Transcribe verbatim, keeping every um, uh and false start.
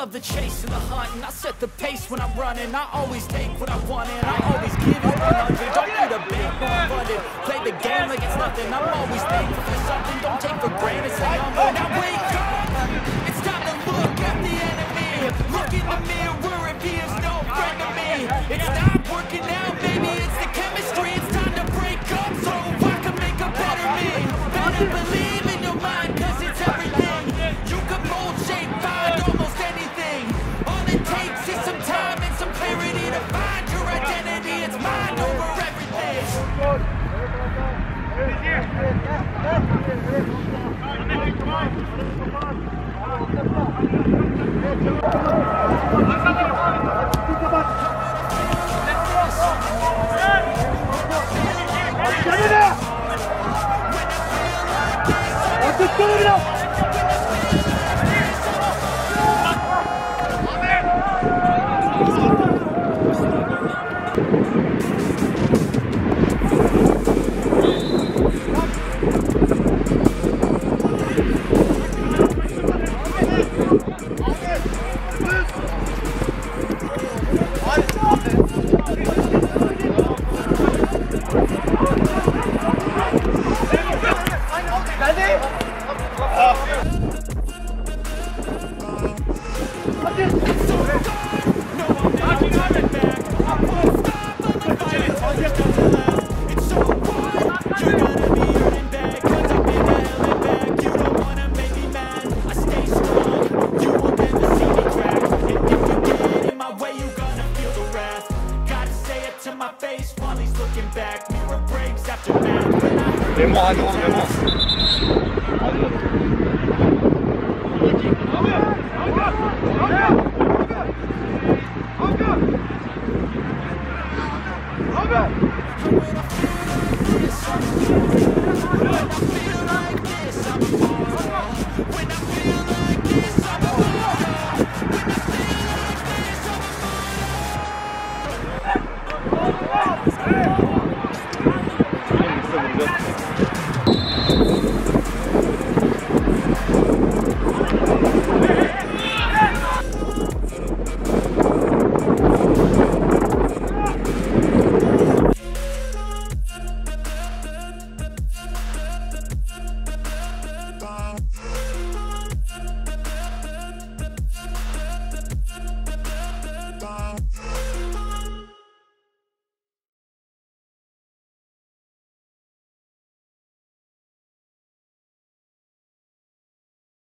love the chase and the hunt, and I set the pace when I'm running. I always take what I want and I always give it one hundred. Don't need a bank, no funded. Play the game like it's nothing. I'm always thankful for something. Don't take for granted. Say I'm on. Now wake up. It's time to look at the enemy. Look in the mirror if he is no friend to me. It's not working out. Maybe it's the chemistry. It's time to break up so I can make a better me. Better believe in your mind, cause it's everything. You can mold, shape, find almost anything. All it takes is some time and some clarity to find your identity. It's mind over everything. Let's go! Hadi oğlum, hadi. Hadi. Hadi. Hadi.